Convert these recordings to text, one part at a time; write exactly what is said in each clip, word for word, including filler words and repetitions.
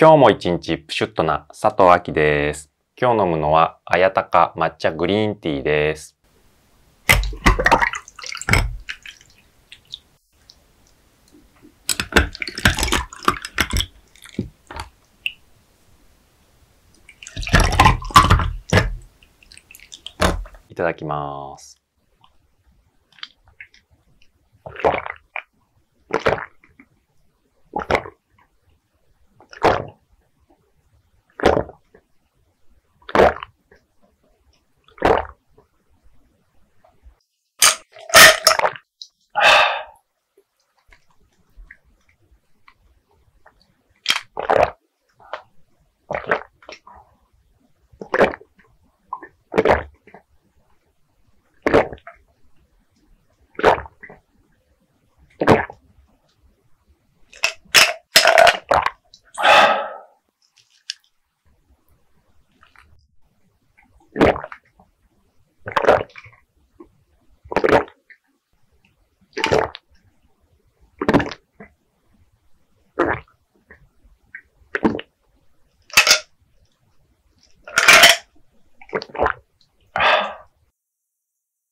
今日も一日プシュッとな佐藤亜希です。今日飲むのは綾鷹抹茶グリーンティーです。いただきます。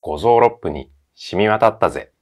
五臓六腑に染み渡ったぜ。